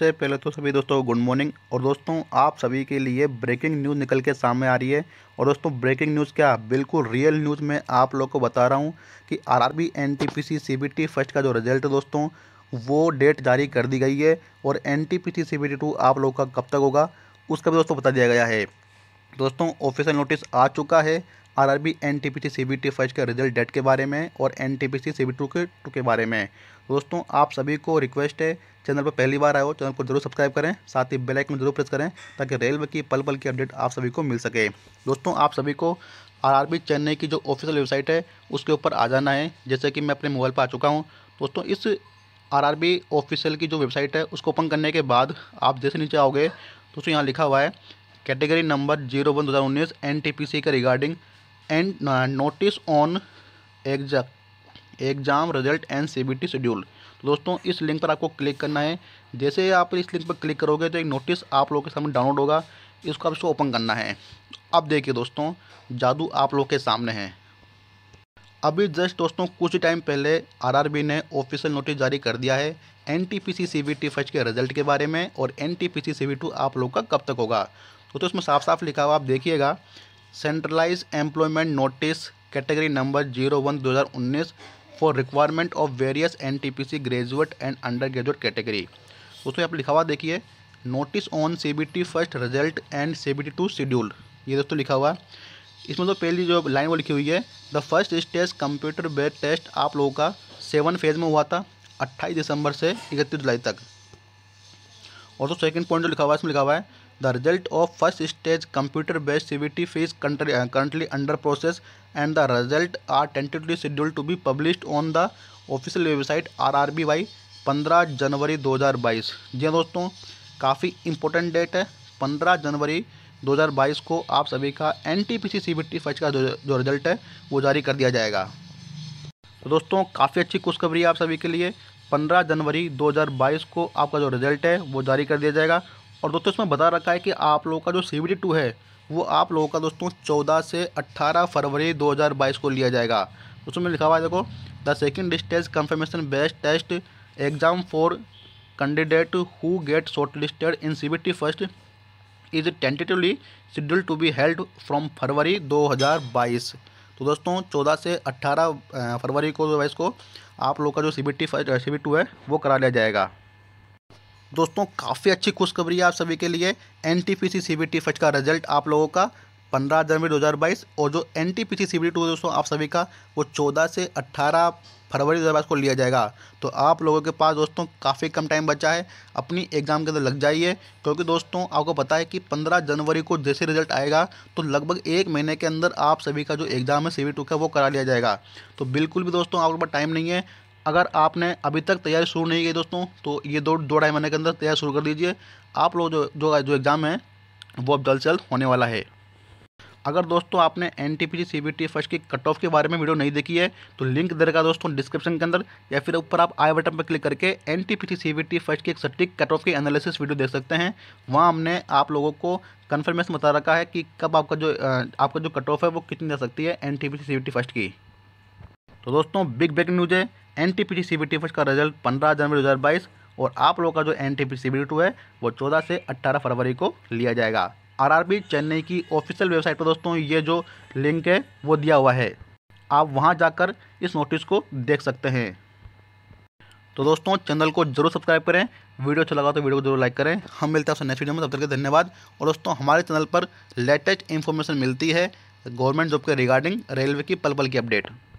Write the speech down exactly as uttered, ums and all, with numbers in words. सबसे पहले तो सभी दोस्तों को गुड मॉर्निंग। और दोस्तों आप सभी के लिए ब्रेकिंग न्यूज़ निकल के सामने आ रही है। और दोस्तों ब्रेकिंग न्यूज़ क्या, बिल्कुल रियल न्यूज़ में आप लोग को बता रहा हूं कि आरआरबी एनटीपीसी सीबीटी फर्स्ट का जो रिजल्ट है दोस्तों वो डेट जारी कर दी गई है। और एनटीपीसी सीबीटी टू आप लोग का कब तक होगा उसका भी दोस्तों बता दिया गया है। दोस्तों ऑफिशियल नोटिस आ चुका है आरआरबी एनटीपीसी सीबीटी फर्स्ट के रिजल्ट डेट के बारे में और एनटीपीसी सीबीटी टू के टू के बारे में। दोस्तों आप सभी को रिक्वेस्ट है, चैनल पर पहली बार आए हो चैनल को जरूर सब्सक्राइब करें, साथ ही बेल आइकन जरूर प्रेस करें ताकि रेलवे की पल पल की अपडेट आप सभी को मिल सके। दोस्तों आप सभी को आरआरबी चेन्नई की जो ऑफिशियल वेबसाइट है उसके ऊपर आ जाना है, जैसे कि मैं अपने मोबाइल पर आ चुका हूँ। दोस्तों इस आरआरबी ऑफिशियल की जो वेबसाइट है उसको ओपन करने के बाद आप जैसे नीचे आओगे दोस्तों यहाँ लिखा हुआ है कैटेगरी नंबर जीरो वन दो हज़ार उन्नीस एन टी पी सी के regarding and notice on exam exam result and C B T schedule. दोस्तों इस लिंक पर आपको क्लिक करना है। जैसे आप इस लिंक पर क्लिक करोगे तो एक नोटिस आप लोगों के सामने डाउनलोड होगा, इसको आप इसको ओपन करना है। अब देखिए दोस्तों जादू आप लोगों के सामने है। अभी जस्ट दोस्तों कुछ टाइम पहले आरआरबी ने ऑफिशियल नोटिस जारी कर दिया है एनटीपीसी सीबीटी फर्स्ट के रिजल्ट के बारे में और एनटीपीसी सीबीटी टू आप लोग का कब तक होगा। तो इसमें साफ साफ लिखा हुआ आप देखिएगा centralize employment notice category number zero one दो हज़ार उन्नीस for requirement of various NTPC graduate and under graduate category. दोस्तों आप लिखा हुआ देखिए notice on CBT first result and CBT two schedule, ये दोस्तों लिखा हुआ। इसमें तो पहली जो लाइन वो लिखी हुई है the first stage computer based test आप लोगों का सेवन फेज में हुआ था अट्ठाईस दिसंबर से इकतीस जुलाई तक। और तो सेकंड पॉइंट जो लिखा हुआ है इसमें लिखा हुआ है the result of first stage computer based CBT phase currently under process and the result are tentatively scheduled to be published on the official website RRB by पंद्रह जनवरी दो हज़ार बाईस। जी हाँ दोस्तों काफ़ी इंपॉर्टेंट डेट है, पंद्रह जनवरी दो हज़ार बाईस को आप सभी का एनटीपीसी सीबीटी फर्स्ट का जो, जो रिजल्ट है वो जारी कर दिया जाएगा। तो दोस्तों काफ़ी अच्छी खुशखबरी है आप सभी के लिए, पंद्रह जनवरी दो हज़ार बाईस को आपका जो रिजल्ट है वो जारी कर दिया जाएगा। और दोस्तों इसमें बता रखा है कि आप लोगों का जो सीबीटी टू है वो आप लोगों का दोस्तों चौदह से अट्ठारह फरवरी दो हज़ार बाईस को लिया जाएगा। दोस्तों में लिखा हुआ है देखो the second stage confirmation based test exam for candidate who get shortlisted in CBT first is tentatively scheduled to be held from फरवरी दो हज़ार बाईस। तो दोस्तों चौदह से अट्ठारह फरवरी को बाईस को आप लोग का जो सीबीटी फर्स्ट सीबीटी टू है वो करा लिया जाएगा। दोस्तों काफ़ी अच्छी खुशखबरी है आप सभी के लिए, एनटीपीसी सीबीटी फर्स्ट का रिजल्ट आप लोगों का पंद्रह जनवरी दो हज़ार बाईस और जो एनटीपीसी सीबीटी टू दोस्तों आप सभी का वो चौदह से अट्ठारह फरवरी दो हज़ार बाईस को लिया जाएगा। तो आप लोगों के पास दोस्तों काफ़ी कम टाइम बचा है, अपनी एग्ज़ाम के अंदर लग जाइए क्योंकि दोस्तों आपको पता है कि पंद्रह जनवरी को जैसे रिजल्ट आएगा तो लगभग एक महीने के अंदर आप सभी का जो एग्ज़ाम है सीबीटी टू का वो करा लिया जाएगा। तो बिल्कुल भी दोस्तों आप लोगों पर टाइम नहीं है। अगर आपने अभी तक तैयारी शुरू नहीं की दोस्तों तो ये दो दो ढाई महीने के अंदर तैयारी शुरू कर दीजिए। आप लोग जो जो जो एग्ज़ाम है वो अब जल्द से जल्द होने वाला है। अगर दोस्तों आपने एनटीपीसी सीबीटी फर्स्ट की कट ऑफ के बारे में वीडियो नहीं देखी है तो लिंक दे रखा दोस्तों डिस्क्रिप्शन के अंदर, या फिर ऊपर आप आई बटन पर क्लिक करके एनटीपीसी सीबीटी फर्स्ट की एक सटीक कट ऑफ की एनालिसिस वीडियो देख सकते हैं। वहाँ हमने आप लोगों को कन्फर्मेशन बता रखा है कि कब आपका जो आपका जो कट ऑफ है वो कितनी जा सकती है एनटीपीसी सीबीटी फर्स्ट की। तो दोस्तों बिग ब्रेकिंग न्यूज़ है एनटीपीसी सीबीटी फर्स्ट का रिजल्ट पंद्रह जनवरी दो हज़ार बाईस और आप लोगों का जो एनटीपीसी सीबीटी टू है वो चौदह से अट्ठारह फरवरी को लिया जाएगा। आरआरबी चेन्नई की ऑफिशियल वेबसाइट पर दोस्तों ये जो लिंक है वो दिया हुआ है, आप वहां जाकर इस नोटिस को देख सकते हैं। तो दोस्तों चैनल को जरूर सब्सक्राइब करें, वीडियो अच्छा लगा तो वीडियो को जरूर लाइक करें। हम मिलते हैं आपसे नेक्स्ट वीडियो में, तब तक के धन्यवाद। और दोस्तों हमारे चैनल पर लेटेस्ट इन्फॉर्मेशन मिलती है गवर्नमेंट जॉब के रिगार्डिंग, रेलवे की पल पल की अपडेट।